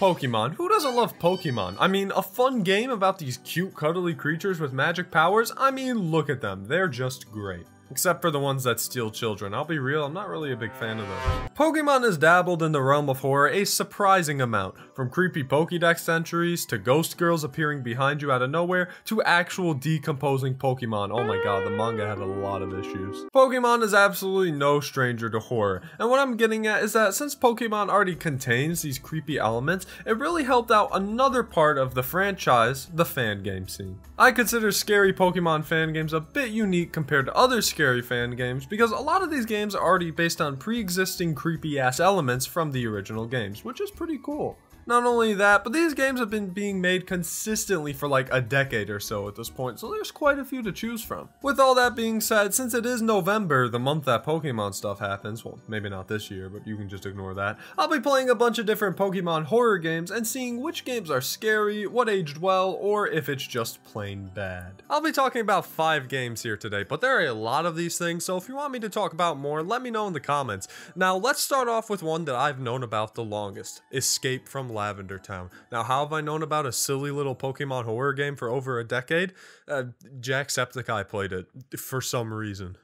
Pokemon. Who doesn't love Pokemon? I mean, a fun game about these cute, cuddly creatures with magic powers? I mean, look at them. They're just great. Except for the ones that steal children. I'll be real, I'm not really a big fan of them. Pokemon has dabbled in the realm of horror a surprising amount, from creepy Pokédex entries, to ghost girls appearing behind you out of nowhere, to actual decomposing Pokemon. Oh my god, the manga had a lot of issues. Pokemon is absolutely no stranger to horror, and what I'm getting at is that since Pokemon already contains these creepy elements, it really helped out another part of the franchise, the fan game scene. I consider scary Pokemon fan games a bit unique compared to other scary fan games because a lot of these games are already based on pre-existing creepy ass elements from the original games, which is pretty cool. Not only that, but these games have been being made consistently for like a decade or so at this point, so there's quite a few to choose from. With all that being said, since it is November, the month that Pokemon stuff happens, well, maybe not this year, but you can just ignore that, I'll be playing a bunch of different Pokemon horror games and seeing which games are scary, what aged well, or if it's just plain bad. I'll be talking about 5 games here today, but there are a lot of these things, so if you want me to talk about more, let me know in the comments. Now, let's start off with one that I've known about the longest, Escape from Lavender Town. Now, how have I known about a silly little Pokemon horror game for over a decade? Jacksepticeye played it for some reason.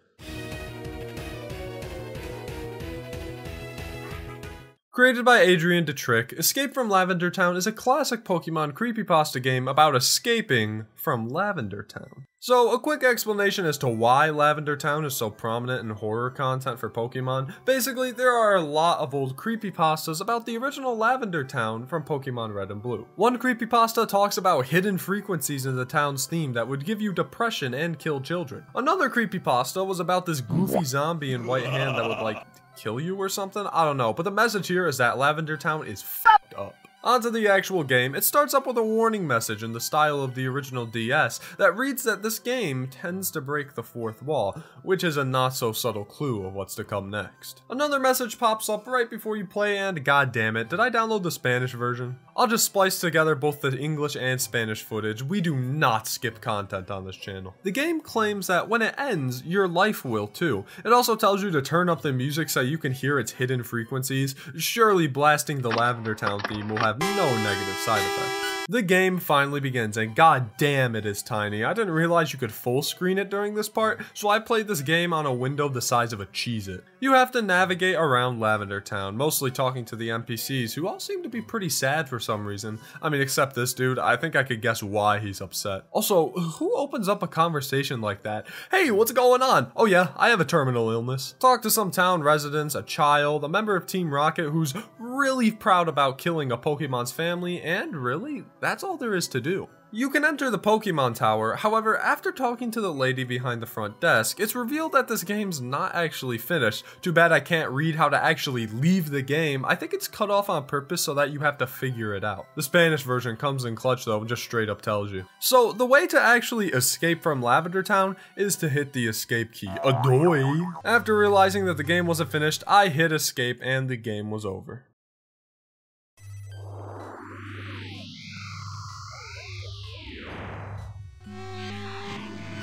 Created by Adrian DeTrick, Escape from Lavender Town is a classic Pokemon creepypasta game about escaping from Lavender Town. So, a quick explanation as to why Lavender Town is so prominent in horror content for Pokemon. Basically, there are a lot of old creepypastas about the original Lavender Town from Pokemon Red and Blue. One creepypasta talks about hidden frequencies in the town's theme that would give you depression and kill children. Another creepypasta was about this goofy zombie in white hand that would, like, kill you or something? I don't know, but the message here is that Lavender Town is f***ed up. Onto the actual game, it starts up with a warning message in the style of the original DS that reads that this game tends to break the fourth wall, which is a not so subtle clue of what's to come next. Another message pops up right before you play and goddammit, did I download the Spanish version? I'll just splice together both the English and Spanish footage, we do not skip content on this channel. The game claims that when it ends, your life will too. It also tells you to turn up the music so you can hear its hidden frequencies, surely blasting the Lavender Town theme will have no negative side effects. The game finally begins, and god damn it is tiny. I didn't realize you could full screen it during this part, so I played this game on a window the size of a Cheez-It. You have to navigate around Lavender Town, mostly talking to the NPCs, who all seem to be pretty sad for some reason. I mean, except this dude, I think I could guess why he's upset. Also, who opens up a conversation like that? Hey, what's going on? Oh yeah, I have a terminal illness. Talk to some town residents, a child, a member of Team Rocket who's really proud about killing a Pokemon's family, and really, that's all there is to do. You can enter the Pokemon Tower, however, after talking to the lady behind the front desk, it's revealed that this game's not actually finished. Too bad I can't read how to actually leave the game. I think it's cut off on purpose so that you have to figure it out. The Spanish version comes in clutch though and just straight up tells you. So, the way to actually escape from Lavender Town is to hit the escape key. Adoy! After realizing that the game wasn't finished, I hit escape and the game was over.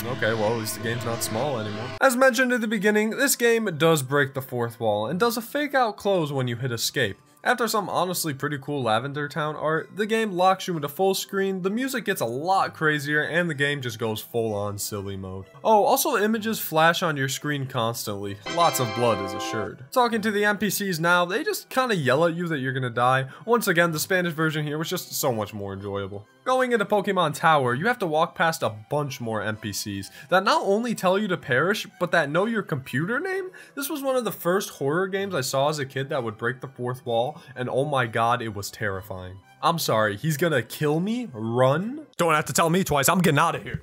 Okay, well, at least the game's not small anymore. As mentioned at the beginning, this game does break the fourth wall and does a fake out close when you hit escape. After some honestly pretty cool Lavender Town art, the game locks you into full screen, the music gets a lot crazier, and the game just goes full on silly mode. Oh, also images flash on your screen constantly. Lots of blood is assured. Talking to the NPCs now, they just kinda yell at you that you're gonna die. Once again, the Spanish version here was just so much more enjoyable. Going into Pokemon Tower, you have to walk past a bunch more NPCs that not only tell you to perish, but that know your computer name? This was one of the first horror games I saw as a kid that would break the fourth wall. And oh my god, it was terrifying. I'm sorry, he's gonna kill me? Run? Don't have to tell me twice, I'm getting out of here.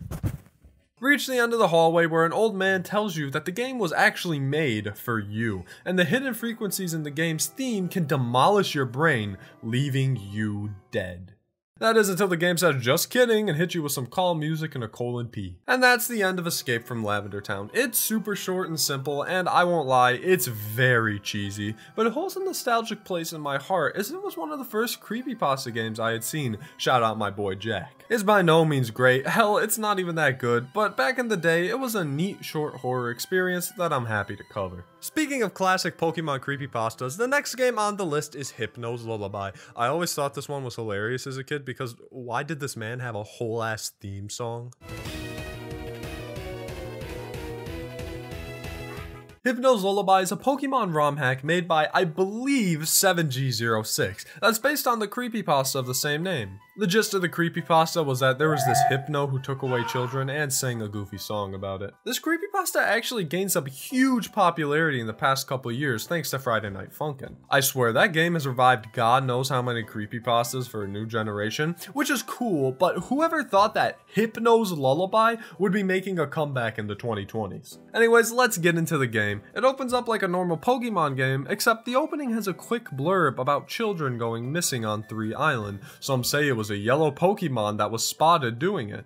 Reach the end of the hallway where an old man tells you that the game was actually made for you, and the hidden frequencies in the game's theme can demolish your brain, leaving you dead. That is until the game said, just kidding, and hit you with some calm music and a :p. And that's the end of Escape from Lavender Town. It's super short and simple, and I won't lie, it's very cheesy, but it holds a nostalgic place in my heart as it was one of the first creepypasta games I had seen, shout out my boy Jack. It's by no means great, hell, it's not even that good, but back in the day, it was a neat short horror experience that I'm happy to cover. Speaking of classic Pokemon creepypastas, the next game on the list is Hypno's Lullaby. I always thought this one was hilarious as a kid because why did this man have a whole ass theme song? Hypno's Lullaby is a Pokemon ROM hack made by, I believe, 7G06, that's based on the creepypasta of the same name. The gist of the creepypasta was that there was this hypno who took away children and sang a goofy song about it. This creepypasta actually gained some huge popularity in the past couple years thanks to Friday Night Funkin'. I swear, that game has revived God knows how many creepypastas for a new generation, which is cool, but whoever thought that Hypno's Lullaby would be making a comeback in the 2020s. Anyways, let's get into the game. It opens up like a normal Pokemon game, except the opening has a quick blurb about children going missing on 3 Island. Some say it was a yellow Pokemon that was spotted doing it.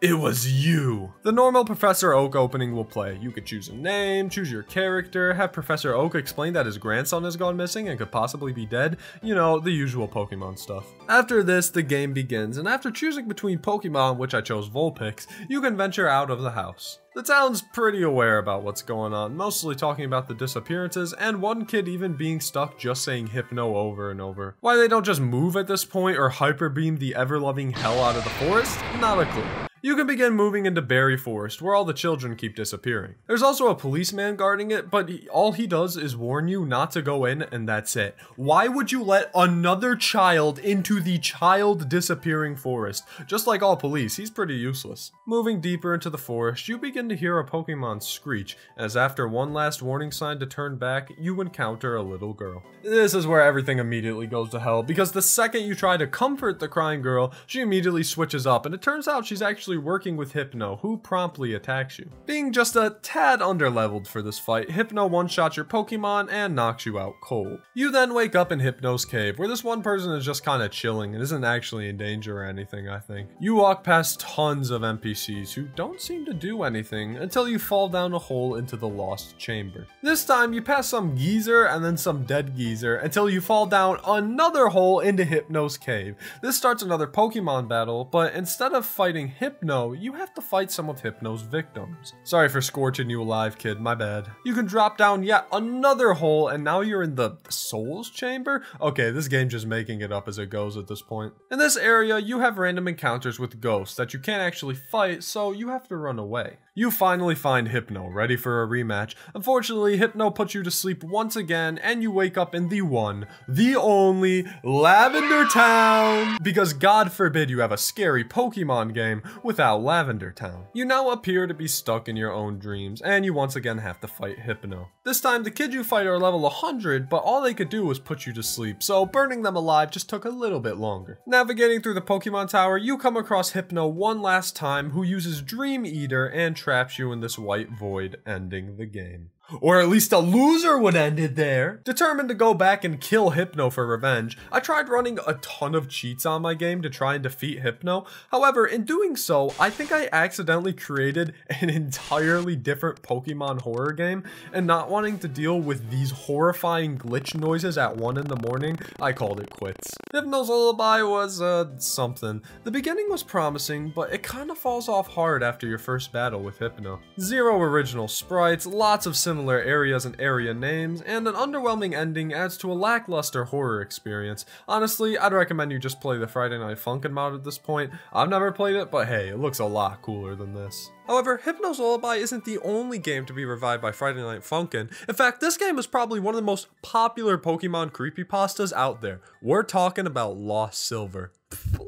It was you! The normal Professor Oak opening will play. You could choose a name, choose your character, have Professor Oak explain that his grandson has gone missing and could possibly be dead. You know, the usual Pokemon stuff. After this, the game begins, and after choosing between Pokemon, which I chose Vulpix, you can venture out of the house. The town's pretty aware about what's going on, mostly talking about the disappearances, and one kid even being stuck just saying hypno over and over. Why they don't just move at this point or hyperbeam the ever-loving hell out of the forest? Not a clue. You can begin moving into Berry Forest, where all the children keep disappearing. There's also a policeman guarding it, but all he does is warn you not to go in, and that's it. Why would you let another child into the child disappearing forest? Just like all police, he's pretty useless. Moving deeper into the forest, you begin to hear a Pokemon screech, as after one last warning sign to turn back, you encounter a little girl. This is where everything immediately goes to hell, because the second you try to comfort the crying girl, she immediately switches up, and it turns out she's actually working with Hypno, who promptly attacks you. Being just a tad underleveled for this fight, Hypno one-shots your Pokemon and knocks you out cold. You then wake up in Hypno's cave, where this one person is just kinda chilling and isn't actually in danger or anything, I think. You walk past tons of NPCs who don't seem to do anything until you fall down a hole into the lost chamber. This time, you pass some geezer and then some dead geezer until you fall down another hole into Hypno's cave. This starts another Pokemon battle, but instead of fighting Hypno, you have to fight some of Hypno's victims. Sorry for scorching you alive, kid, my bad. You can drop down yet another hole, and now you're in the Souls Chamber? Okay, this game's just making it up as it goes at this point. In this area, you have random encounters with ghosts that you can't actually fight, so you have to run away. You finally find Hypno, ready for a rematch. Unfortunately, Hypno puts you to sleep once again, and you wake up in the one, the only, Lavender Town! Because God forbid you have a scary Pokemon game without Lavender Town. You now appear to be stuck in your own dreams, and you once again have to fight Hypno. This time, the kids you fight are level 100, but all they could do was put you to sleep, so burning them alive just took a little bit longer. Navigating through the Pokemon Tower, you come across Hypno one last time, who uses Dream Eater and traps you in this white void, ending the game. Or at least a loser would end it there. Determined to go back and kill Hypno for revenge, I tried running a ton of cheats on my game to try and defeat Hypno. However, in doing so, I think I accidentally created an entirely different Pokemon horror game, and not wanting to deal with these horrifying glitch noises at 1 in the morning, I called it quits. Hypno's Lullaby was, something. The beginning was promising, but it kinda falls off hard after your first battle with Hypno. Zero original sprites, lots of similar areas and area names, and an underwhelming ending adds to a lackluster horror experience. Honestly, I'd recommend you just play the Friday Night Funkin' mod at this point. I've never played it, but hey, it looks a lot cooler than this. However, Hypno's Lullaby isn't the only game to be revived by Friday Night Funkin'. In fact, this game is probably one of the most popular Pokemon creepypastas out there. We're talking about Lost Silver.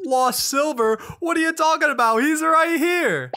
Lost Silver? What are you talking about? He's right here!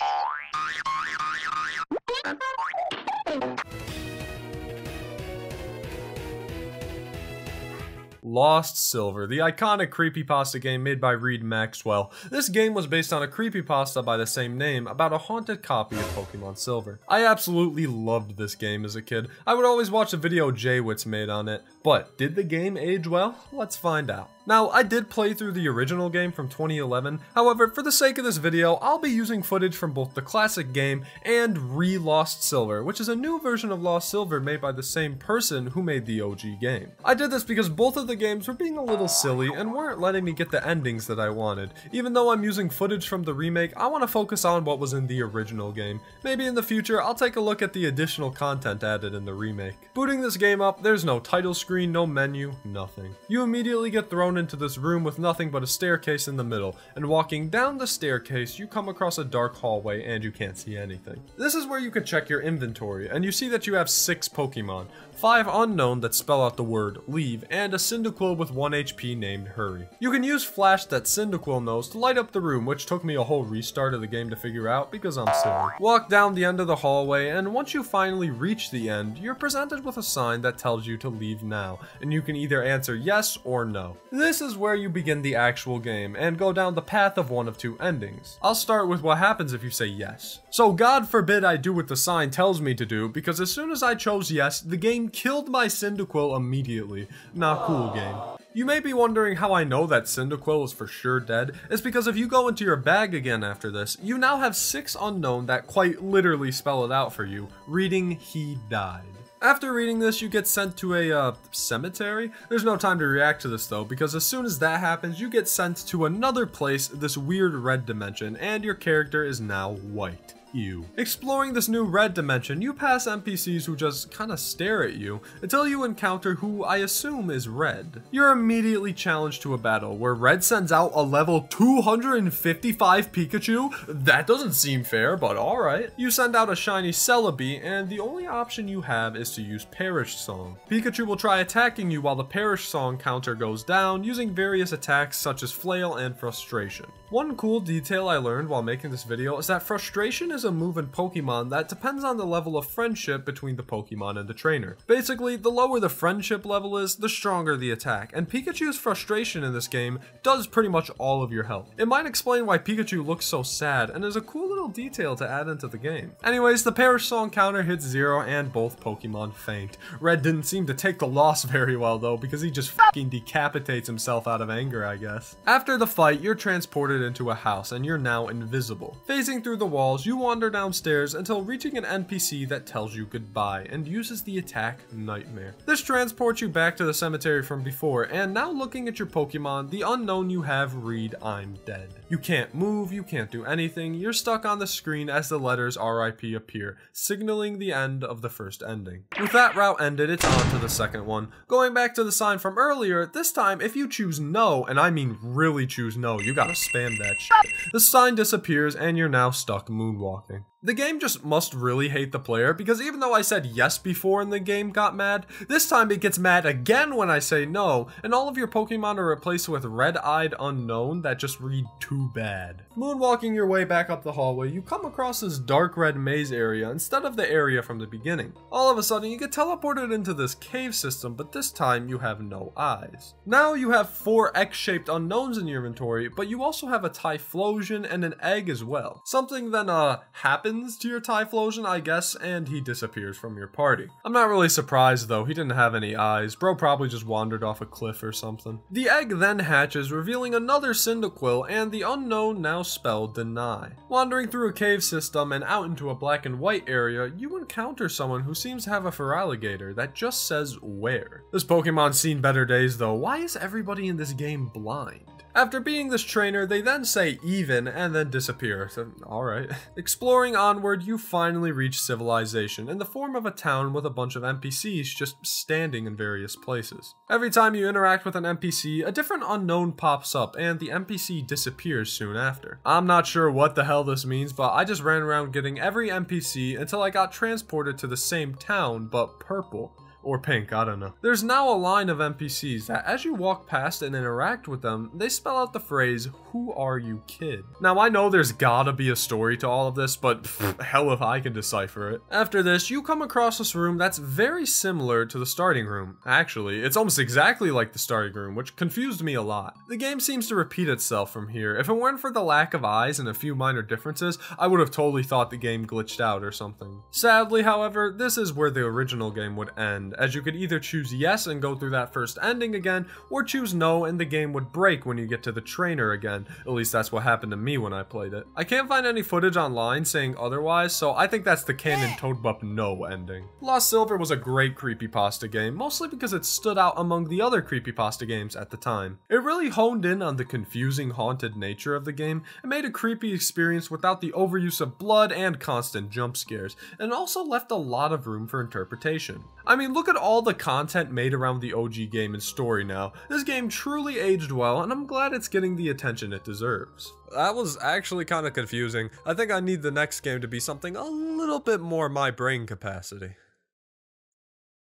Lost Silver, the iconic creepypasta game made by Reed Maxwell. This game was based on a creepypasta by the same name about a haunted copy of Pokemon Silver. I absolutely loved this game as a kid. I would always watch the video Jay Witz made on it, but did the game age well? Let's find out. Now, I did play through the original game from 2011, however, for the sake of this video, I'll be using footage from both the classic game and Re-Lost Silver, which is a new version of Lost Silver made by the same person who made the OG game. I did this because both of the games were being a little silly and weren't letting me get the endings that I wanted. Even though I'm using footage from the remake, I want to focus on what was in the original game. Maybe in the future, I'll take a look at the additional content added in the remake. Booting this game up, there's no title screen, no menu, nothing. You immediately get thrown into this room with nothing but a staircase in the middle, and walking down the staircase, you come across a dark hallway and you can't see anything. This is where you can check your inventory, and you see that you have 6 Pokemon, 5 unknown that spell out the word leave, and a Cyndaquil with 1 HP named Hurry. You can use flash that Cyndaquil knows to light up the room, which took me a whole restart of the game to figure out because I'm silly. Walk down the end of the hallway, and once you finally reach the end, you're presented with a sign that tells you to leave now, and you can either answer yes or no. This is where you begin the actual game, and go down the path of one of 2 endings. I'll start with what happens if you say yes. So God forbid I do what the sign tells me to do, because as soon as I chose yes, the game killed my Cyndaquil immediately. Not cool, game. You may be wondering how I know that Cyndaquil is for sure dead. It's because if you go into your bag again after this, you now have 6 unknown that quite literally spell it out for you, reading he died. After reading this, you get sent to a cemetery. There's no time to react to this though, because as soon as that happens, you get sent to another place, this weird red dimension, and your character is now white. Ew. Exploring this new red dimension, you pass NPCs who just kinda stare at you until you encounter who I assume is Red. You're immediately challenged to a battle where Red sends out a level 255 Pikachu? That doesn't seem fair, but alright. You send out a shiny Celebi, and the only option you have is to use Perish Song. Pikachu will try attacking you while the Perish Song counter goes down, using various attacks such as Flail and Frustration. One cool detail I learned while making this video is that Frustration is a move in Pokemon that depends on the level of friendship between the Pokemon and the trainer. Basically, the lower the friendship level is, the stronger the attack, and Pikachu's frustration in this game does pretty much all of your health. It might explain why Pikachu looks so sad, and is a cool little detail to add into the game. Anyways, the Perish Song counter hits 0 and both Pokemon faint. Red didn't seem to take the loss very well though, because he just fucking decapitates himself out of anger, I guess. After the fight, you're transported into a house, and you're now invisible. Phasing through the walls, you wander downstairs until reaching an NPC that tells you goodbye and uses the attack Nightmare. This transports you back to the cemetery from before, and now looking at your Pokemon, the unknown you have read I'm dead. You can't move, you can't do anything, you're stuck on the screen as the letters RIP appear, signaling the end of the first ending. With that route ended, it's on to the second one. Going back to the sign from earlier, this time if you choose no, and I mean really choose no, you gotta spam that shit. The sign disappears and you're now stuck moonwalking. The game just must really hate the player, because even though I said yes before and the game got mad, this time it gets mad again when I say no, and all of your Pokemon are replaced with red-eyed unknown that just read too bad. Moonwalking your way back up the hallway, you come across this dark red maze area instead of the area from the beginning. All of a sudden, you get teleported into this cave system, but this time you have no eyes. Now you have 4 X-shaped unknowns in your inventory, but you also have a Typhlosion and an egg as well. Something then happens to your Typhlosion, I guess, and he disappears from your party. I'm not really surprised though, he didn't have any eyes. Bro probably just wandered off a cliff or something. The egg then hatches, revealing another Cyndaquil, and the unknown now spelled Deny. Wandering through a cave system and out into a black and white area, you encounter someone who seems to have a Feraligatr that just says where. This Pokemon's seen better days though. Why is everybody in this game blind? After beating this trainer, they then say even and then disappear. So, alright. Exploring onward, you finally reach civilization in the form of a town with a bunch of NPCs just standing in various places. Every time you interact with an NPC, a different unknown pops up and the NPC disappears soon after. I'm not sure what the hell this means, but I just ran around getting every NPC until I got transported to the same town but purple. Or pink, I don't know. There's now a line of NPCs that as you walk past and interact with them, they spell out the phrase, who are you, kid? Now I know there's gotta be a story to all of this, but pff, hell if I can decipher it. After this, you come across this room that's very similar to the starting room. Actually, it's almost exactly like the starting room, which confused me a lot. The game seems to repeat itself from here. If it weren't for the lack of eyes and a few minor differences, I would have totally thought the game glitched out or something. Sadly, however, this is where the original game would end, end, as you could either choose yes and go through that first ending again, or choose no and the game would break when you get to the trainer again. At least that's what happened to me when I played it. I can't find any footage online saying otherwise, so I think that's the canon Toadbup no ending. Lost Silver was a great creepypasta game, mostly because it stood out among the other creepypasta games at the time. It really honed in on the confusing, haunted nature of the game and made a creepy experience without the overuse of blood and constant jump scares, and also left a lot of room for interpretation. I mean, look at all the content made around the OG game and story now. This game truly aged well, and I'm glad it's getting the attention it deserves. That was actually kind of confusing. I think I need the next game to be something a little bit more my brain capacity.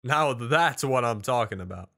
Now that's what I'm talking about.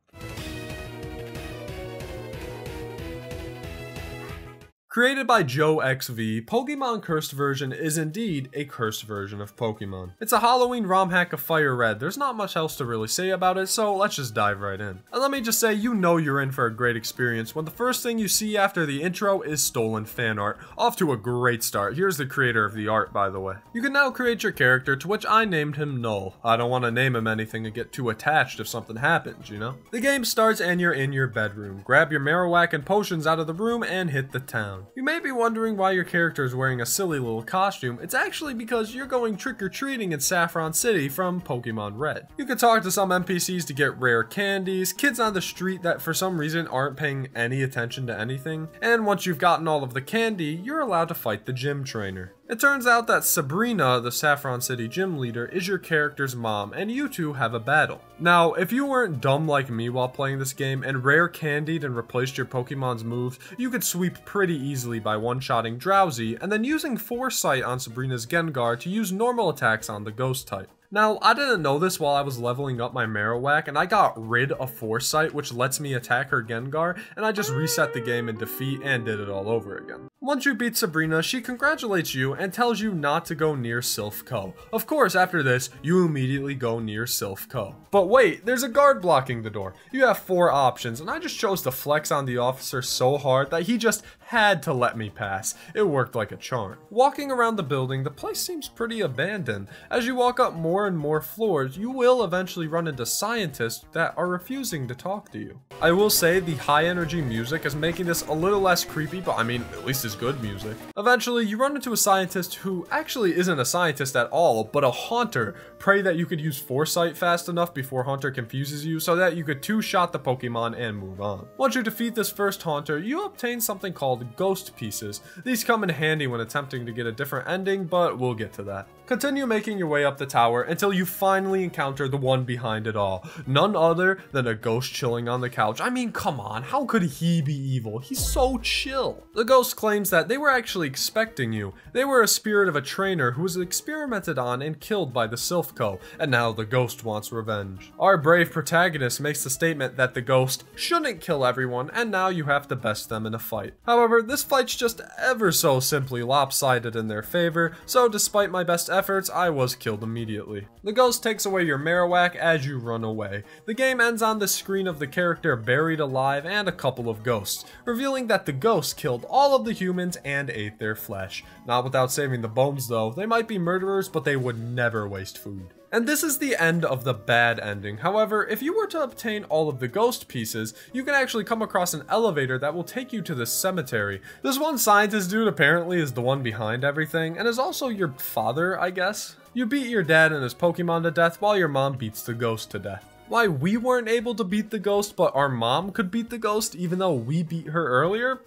Created by Joe XV, Pokemon Cursed Version is indeed a cursed version of Pokemon. It's a Halloween ROM hack of Fire Red. There's not much else to really say about it, so let's just dive right in. And let me just say, you know you're in for a great experience when the first thing you see after the intro is stolen fan art. Off to a great start. Here's the creator of the art, by the way. You can now create your character, to which I named him Null. I don't want to name him anything and get too attached if something happens, you know? The game starts and you're in your bedroom. Grab your Marowak and potions out of the room and hit the town. You may be wondering why your character is wearing a silly little costume. It's actually because you're going trick-or-treating in Saffron City from Pokemon Red. You can talk to some NPCs to get rare candies, kids on the street that for some reason aren't paying any attention to anything, and once you've gotten all of the candy, you're allowed to fight the gym trainer. It turns out that Sabrina, the Saffron City gym leader, is your character's mom, and you two have a battle. Now, if you weren't dumb like me while playing this game and rare candied and replaced your Pokemon's moves, you could sweep pretty easily by one-shotting Drowsy, and then using Foresight on Sabrina's Gengar to use normal attacks on the Ghost type. Now, I didn't know this while I was leveling up my Marowak, and I got rid of Foresight, which lets me attack her Gengar, and I just reset the game in defeat and did it all over again. Once you beat Sabrina, she congratulates you and tells you not to go near Sylph Co. Of course, after this, you immediately go near Sylph Co. But wait, there's a guard blocking the door. You have four options, and I just chose to flex on the officer so hard that he just had to let me pass. It worked like a charm. Walking around the building, the place seems pretty abandoned. As you walk up more and more floors, you will eventually run into scientists that are refusing to talk to you. I will say the high energy music is making this a little less creepy, but I mean, at least it's good music. Eventually, you run into a scientist who actually isn't a scientist at all, but a haunter. Pray that you could use Foresight fast enough before Haunter confuses you so that you could two-shot the Pokemon and move on. Once you defeat this first haunter, you obtain something called Ghost Pieces. These come in handy when attempting to get a different ending, but we'll get to that. Continue making your way up the tower until you finally encounter the one behind it all. None other than a ghost chilling on the couch. I mean, come on, how could he be evil? He's so chill. The ghost claims that they were actually expecting you. They were a spirit of a trainer who was experimented on and killed by the Sylph Co, and now the ghost wants revenge. Our brave protagonist makes the statement that the ghost shouldn't kill everyone, and now you have to best them in a fight. However, this fight's just ever so simply lopsided in their favor, so despite my best efforts, I was killed immediately. The ghost takes away your Marowak as you run away. The game ends on the screen of the character buried alive and a couple of ghosts, revealing that the ghosts killed all of the humans and ate their flesh. Not without saving the bones though. They might be murderers, but they would never waste food. And this is the end of the bad ending. However, if you were to obtain all of the ghost pieces, you can actually come across an elevator that will take you to the cemetery. This one scientist dude apparently is the one behind everything, and is also your father, I guess. You beat your dad and his Pokemon to death while your mom beats the ghost to death. Why we weren't able to beat the ghost, but our mom could beat the ghost even though we beat her earlier?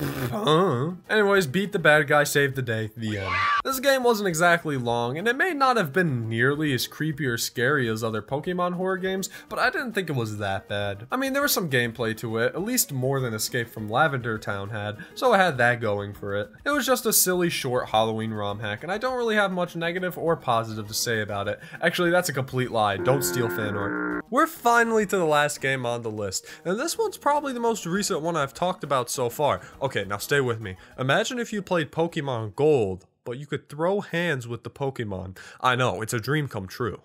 Anyways, beat the bad guy, save the day, the end. This game wasn't exactly long, and it may not have been nearly as creepy or scary as other Pokemon horror games, but I didn't think it was that bad. I mean, there was some gameplay to it, at least more than Escape from Lavender Town had, so it had that going for it. It was just a silly short Halloween ROM hack, and I don't really have much negative or positive to say about it. Actually, that's a complete lie. Don't steal fan art. We're finally to the last game on the list, and this one's probably the most recent one I've talked about so far. Okay, now stay with me. Imagine if you played Pokemon Gold, but you could throw hands with the Pokemon. I know, it's a dream come true.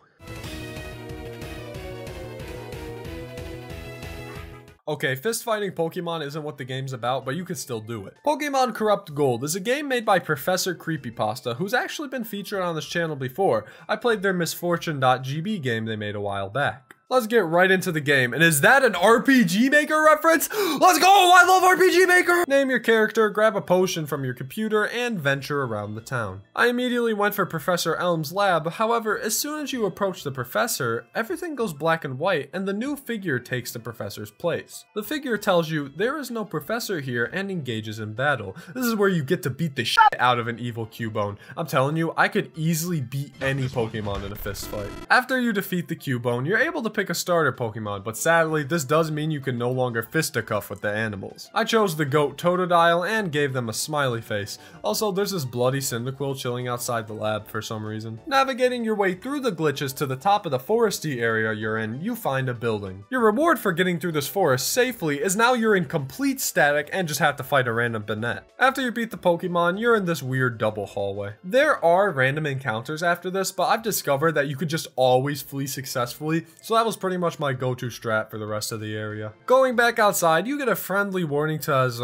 Okay, fist-fighting Pokemon isn't what the game's about, but you can still do it. Pokemon Corrupt Gold is a game made by Professor Creepypasta, who's actually been featured on this channel before. I played their Misfortune.gb game they made a while back. Let's get right into the game. And is that an RPG Maker reference? Let's go! I love RPG Maker! Name your character, grab a potion from your computer, and venture around the town. I immediately went for Professor Elm's lab. However, as soon as you approach the professor, everything goes black and white and the new figure takes the professor's place. The figure tells you there is no professor here and engages in battle. This is where you get to beat the shit out of an evil Cubone. I'm telling you, I could easily beat any Pokemon in a fist fight. After you defeat the Cubone, you're able to pick a starter Pokemon, but sadly this does mean you can no longer fisticuff with the animals. I chose the goat Totodile and gave them a smiley face. Also, there's this bloody Cyndaquil chilling outside the lab for some reason. Navigating your way through the glitches to the top of the foresty area you're in, you find a building. Your reward for getting through this forest safely is now you're in complete static and just have to fight a random Banette. After you beat the Pokemon, you're in this weird double hallway. There are random encounters after this, but I've discovered that you could just always flee successfully, so that was pretty much my go-to strat for the rest of the area. Going back outside, you get a friendly warning to us.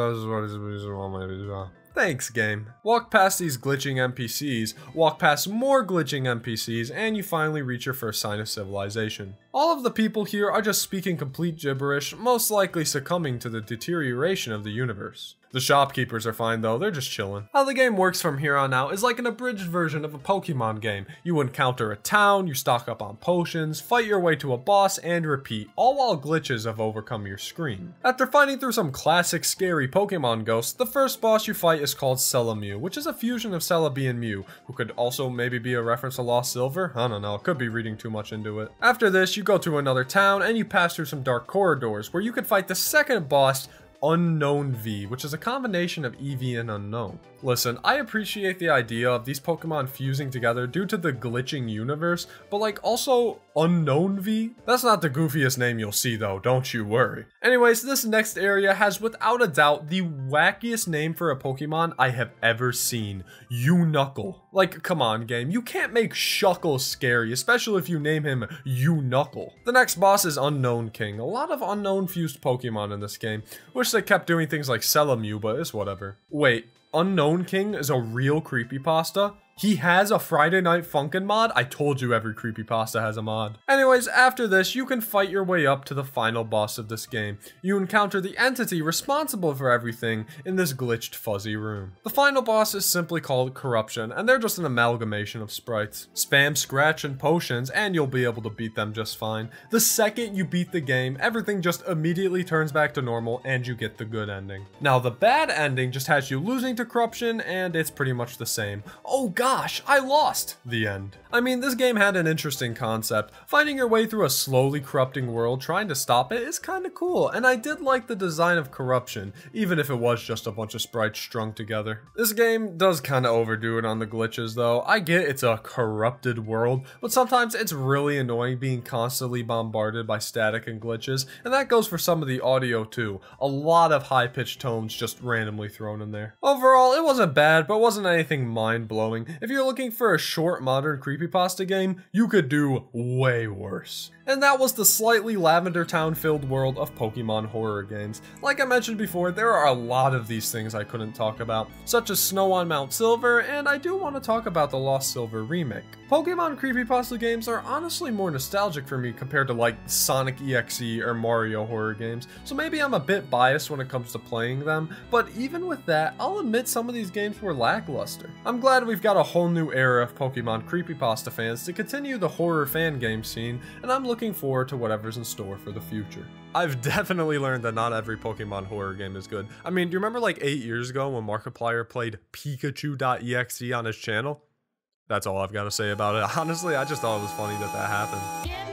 Thanks, game. Walk past these glitching NPCs, walk past more glitching NPCs, and you finally reach your first sign of civilization. All of the people here are just speaking complete gibberish, most likely succumbing to the deterioration of the universe. The shopkeepers are fine though, they're just chilling. How the game works from here on out is like an abridged version of a Pokemon game. You encounter a town, you stock up on potions, fight your way to a boss, and repeat, all while glitches have overcome your screen. After fighting through some classic scary Pokemon ghosts, the first boss you fight is called Celemew, which is a fusion of Celebi and Mew, who could also maybe be a reference to Lost Silver? I don't know, could be reading too much into it. After this, you go to another town and you pass through some dark corridors where you can fight the second boss, Unknown V, which is a combination of Eevee and Unknown. Listen, I appreciate the idea of these Pokemon fusing together due to the glitching universe, but like also Unknown V? That's not the goofiest name you'll see though, don't you worry. Anyways, this next area has without a doubt the wackiest name for a Pokemon I have ever seen, Unuckle. Like, come on game, you can't make Shuckle scary, especially if you name him Unuckle. The next boss is Unknown King, a lot of unknown fused Pokemon in this game. Wish they kept doing things like Celemew, but it's whatever. Wait, Unknown King is a real creepypasta? He has a Friday Night Funkin' mod? I told you every creepypasta has a mod. Anyways, after this, you can fight your way up to the final boss of this game. You encounter the entity responsible for everything in this glitched fuzzy room. The final boss is simply called Corruption, and they're just an amalgamation of sprites. Spam scratch and potions, and you'll be able to beat them just fine. The second you beat the game, everything just immediately turns back to normal, and you get the good ending. Now, the bad ending just has you losing to Corruption, and it's pretty much the same. Oh god! Gosh, I lost! The end. I mean, this game had an interesting concept. Finding your way through a slowly corrupting world trying to stop it is kinda cool, and I did like the design of Corruption, even if it was just a bunch of sprites strung together. This game does kinda overdo it on the glitches though. I get it's a corrupted world, but sometimes it's really annoying being constantly bombarded by static and glitches, and that goes for some of the audio too. A lot of high-pitched tones just randomly thrown in there. Overall, it wasn't bad, but wasn't anything mind-blowing. If you're looking for a short modern creepypasta game, you could do way worse. And that was the slightly Lavender Town filled world of Pokemon horror games. Like I mentioned before, there are a lot of these things I couldn't talk about, such as Snow on Mount Silver, and I do want to talk about the Lost Silver remake. Pokemon creepypasta games are honestly more nostalgic for me compared to like Sonic EXE or Mario horror games, so maybe I'm a bit biased when it comes to playing them, but even with that, I'll admit some of these games were lackluster. I'm glad we've got a whole new era of Pokemon creepypasta fans to continue the horror fan game scene, and I'm looking forward to whatever's in store for the future. I've definitely learned that not every Pokemon horror game is good. I mean, do you remember like 8 years ago when Markiplier played Pikachu.exe on his channel? That's all I've got to say about it. Honestly, I just thought it was funny that happened.